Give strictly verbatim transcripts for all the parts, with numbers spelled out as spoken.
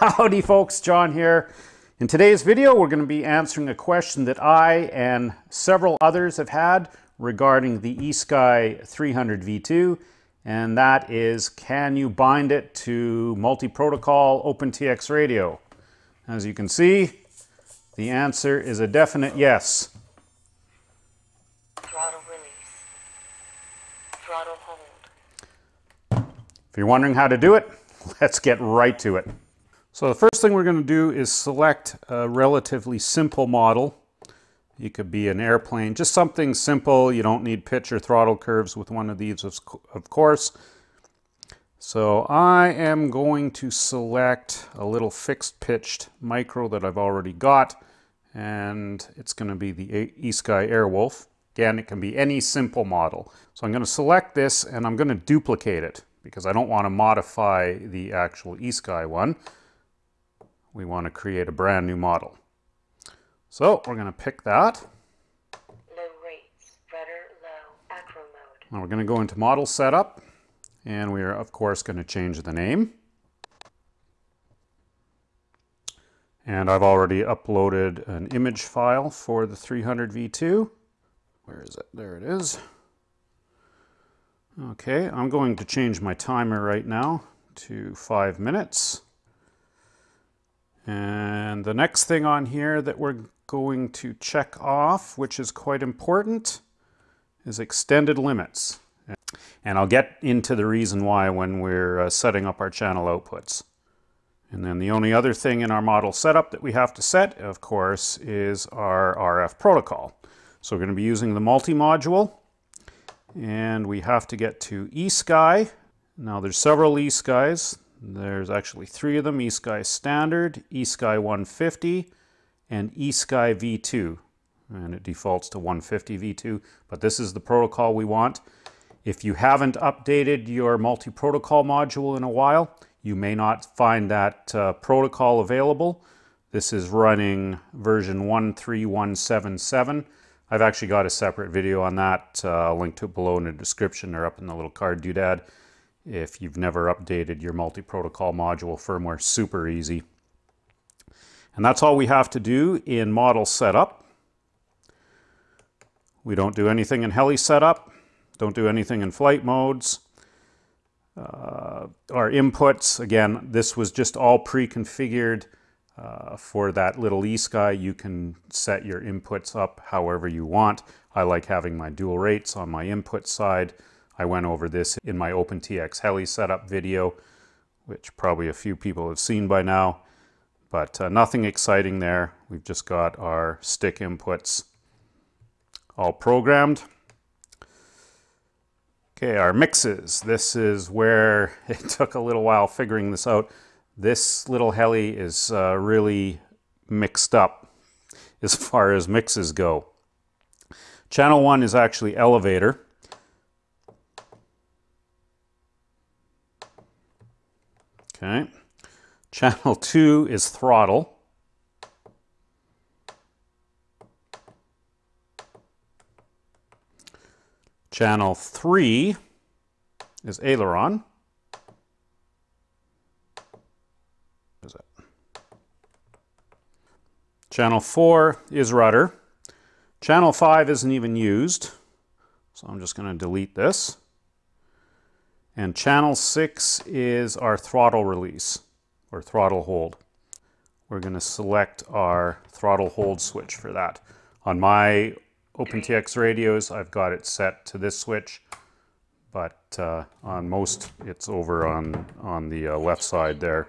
Howdy folks, John here. In today's video, we're going to be answering a question that I and several others have had regarding the eSky three hundred V two, and that is, can you bind it to multi-protocol OpenTX radio? As you can see, the answer is a definite yes. Throttle release. Throttle hold. If you're wondering how to do it, let's get right to it. So the first thing we're going to do is select a relatively simple model. It could be an airplane, just something simple. You don't need pitch or throttle curves with one of these, of course. So I am going to select a little fixed pitched micro that I've already got, and it's going to be the eSky Airwolf. Again, it can be any simple model. So I'm going to select this and I'm going to duplicate it because I don't want to modify the actual eSky one. We want to create a brand new model. So we're going to pick that. Low rates, rudder low, acro mode. Now we're going to go into model setup, and we are of course going to change the name. And I've already uploaded an image file for the three hundred V two. Where is it? There it is. Okay, I'm going to change my timer right now to five minutes. And the next thing on here that we're going to check off, which is quite important, is extended limits. And I'll get into the reason why when we're uh, setting up our channel outputs. And then the only other thing in our model setup that we have to set, of course, is our R F protocol. So we're going to be using the multi-module, and we have to get to eSky. Now there's several eSkys. There's actually three of them: eSky Standard, eSky one fifty, and eSky V two. And it defaults to one fifty V two, but this is the protocol we want. If you haven't updated your multi-protocol module in a while, you may not find that uh, protocol available. This is running version one three one seven seven. I've actually got a separate video on that. Uh, I'll link to it below in the description or up in the little card doodad. If you've never updated your multi-protocol module firmware, super easy. And that's all we have to do in model setup. We don't do anything in heli setup, don't do anything in flight modes. Uh, our inputs, again, this was just all pre-configured uh, for that little eSky. You can set your inputs up however you want. I like having my dual rates on my input side. I went over this in my OpenTX heli setup video, which probably a few people have seen by now, but uh, nothing exciting there. We've just got our stick inputs all programmed. Okay, our mixes. This is where it took a little while figuring this out. This little heli is uh, really mixed up as far as mixes go. Channel one is actually elevator. Okay, channel two is throttle. Channel three is aileron. What is that? Channel four is rudder. Channel five isn't even used, so I'm just going to delete this. And channel six is our throttle release, or throttle hold. We're going to select our throttle hold switch for that. On my OpenTX radios, I've got it set to this switch, but uh, on most, it's over on, on the uh, left side there.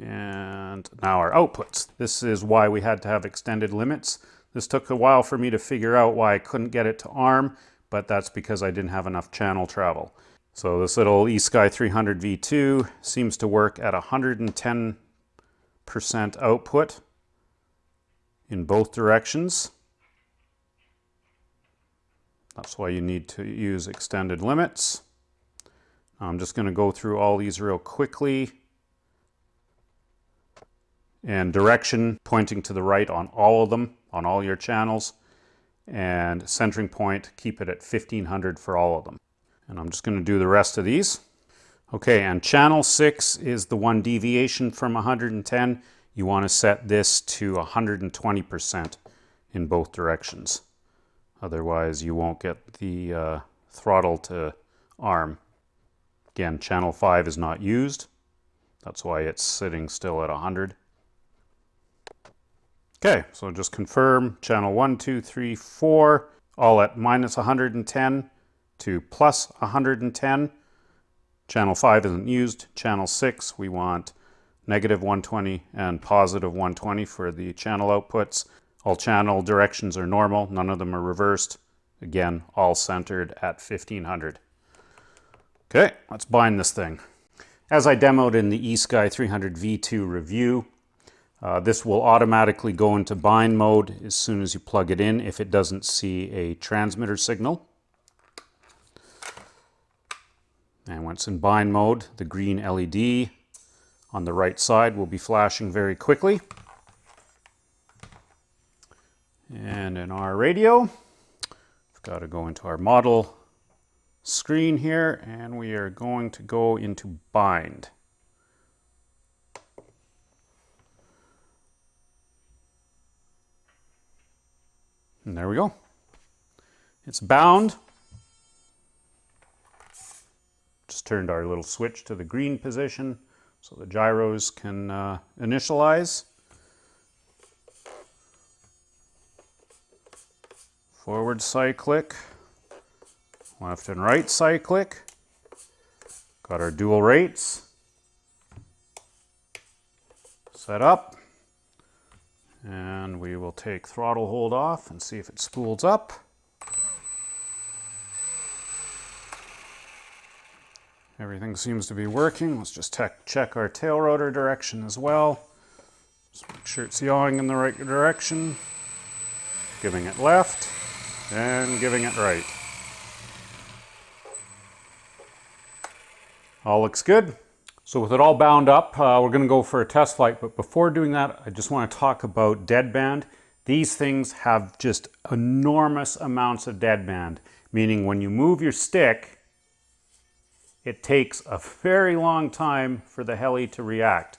And now our outputs. This is why we had to have extended limits. This took a while for me to figure out why I couldn't get it to arm, but that's because I didn't have enough channel travel. So this little eSky three hundred V two seems to work at one hundred ten percent output in both directions. That's why you need to use extended limits. I'm just going to go through all these real quickly. And direction pointing to the right on all of them, on all your channels. And centering point, keep it at fifteen hundred for all of them. And I'm just going to do the rest of these. Okay, and channel six is the one deviation from one hundred ten. You want to set this to one hundred twenty percent in both directions. Otherwise, you won't get the uh, throttle to arm. Again, channel five is not used. That's why it's sitting still at one hundred. Okay, so just confirm channel one, two, three, four, all at minus one hundred ten to plus one hundred ten. Channel five isn't used. Channel six, we want negative one twenty and positive one twenty for the channel outputs. All channel directions are normal. None of them are reversed. Again, all centered at fifteen hundred. Okay, let's bind this thing. As I demoed in the eSky three hundred V two review, uh, this will automatically go into bind mode as soon as you plug it in if it doesn't see a transmitter signal. And once in bind mode, the green L E D on the right side will be flashing very quickly. And in our radio, we've got to go into our model screen here, and we are going to go into bind. And there we go. It's bound. Just turned our little switch to the green position so the gyros can uh, initialize. Forward cyclic, left and right cyclic. Got our dual rates set up. And we will take throttle hold off and see if it spools up. Everything seems to be working. Let's just check our tail rotor direction as well. Just make sure it's yawing in the right direction. Giving it left and giving it right. All looks good. So with it all bound up, uh, we're going to go for a test flight. But before doing that, I just want to talk about deadband. These things have just enormous amounts of deadband, meaning when you move your stick, it takes a very long time for the heli to react.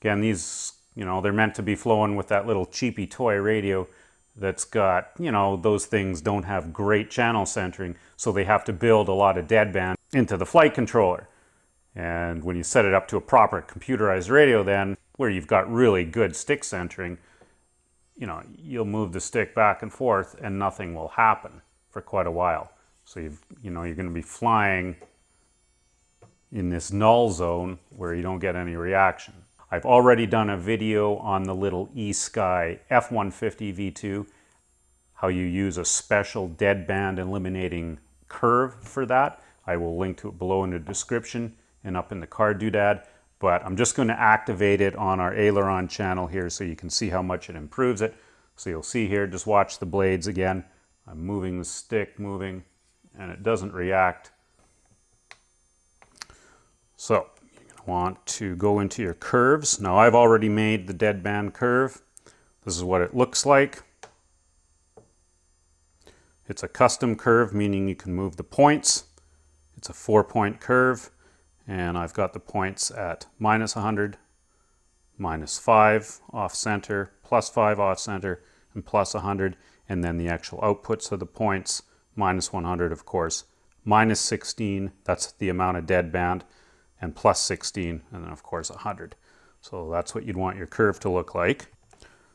Again, these, you know, they're meant to be flowing with that little cheapy toy radio that's got, you know, those things don't have great channel centering, so they have to build a lot of deadband into the flight controller. And when you set it up to a proper computerized radio then, where you've got really good stick centering, you know, you'll move the stick back and forth and nothing will happen for quite a while. So, you've, you know, you're going to be flying in this null zone where you don't get any reaction. I've already done a video on the little eSky F one fifty V two, how you use a special deadband eliminating curve for that. I will link to it below in the description and up in the card doodad, but I'm just going to activate it on our aileron channel here so you can see how much it improves it. So you'll see here, just watch the blades again. I'm moving the stick, moving, and it doesn't react. So you're going to want to go into your curves. Now I've already made the deadband curve. This is what it looks like. It's a custom curve, meaning you can move the points. It's a four point curve, and I've got the points at minus one hundred, minus five off center, plus five off center, and plus one hundred, and then the actual outputs of the points, minus one hundred of course, minus sixteen, that's the amount of deadband, and plus sixteen, and then of course one hundred. So that's what you'd want your curve to look like.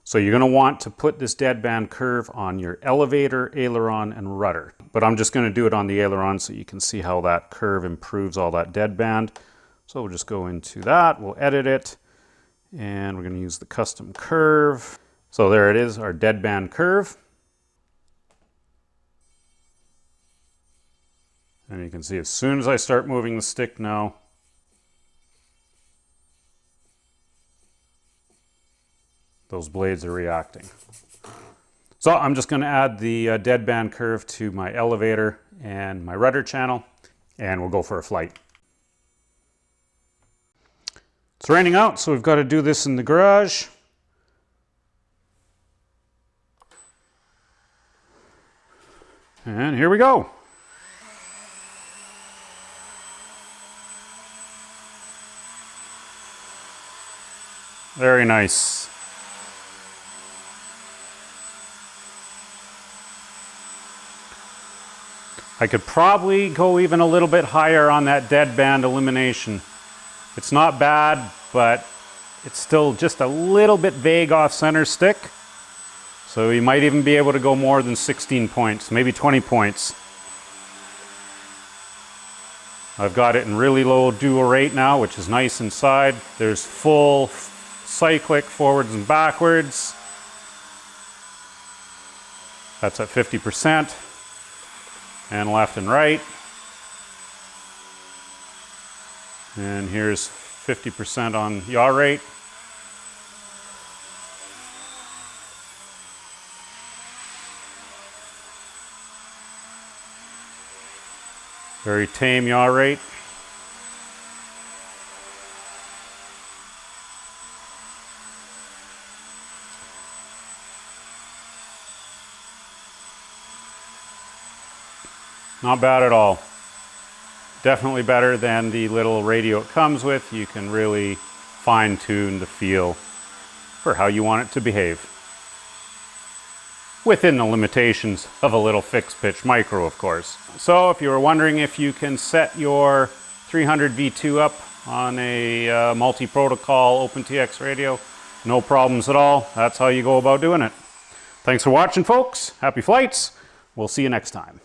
So you're going to want to put this deadband curve on your elevator, aileron, and rudder. But I'm just going to do it on the aileron so you can see how that curve improves all that deadband. So we'll just go into that, we'll edit it, and we're going to use the custom curve. So there it is, our deadband curve. And you can see as soon as I start moving the stick now, those blades are reacting. So I'm just going to add the uh, deadband curve to my elevator and my rudder channel, and we'll go for a flight. It's raining out, so we've got to do this in the garage. And here we go. Very nice. I could probably go even a little bit higher on that deadband illumination. It's not bad, but it's still just a little bit vague off-center stick. So you might even be able to go more than sixteen points, maybe twenty points. I've got it in really low dual rate now, which is nice inside. There's full cyclic forwards and backwards. That's at fifty percent. And left and right. And here's fifty percent on yaw rate. Very tame yaw rate. Not bad at all. Definitely better than the little radio it comes with. You can really fine-tune the feel for how you want it to behave. Within the limitations of a little fixed pitch micro, of course. So if you were wondering if you can set your three hundred V two up on a uh, multi-protocol OpenTX radio, no problems at all. That's how you go about doing it. Thanks for watching, folks. Happy flights. We'll see you next time.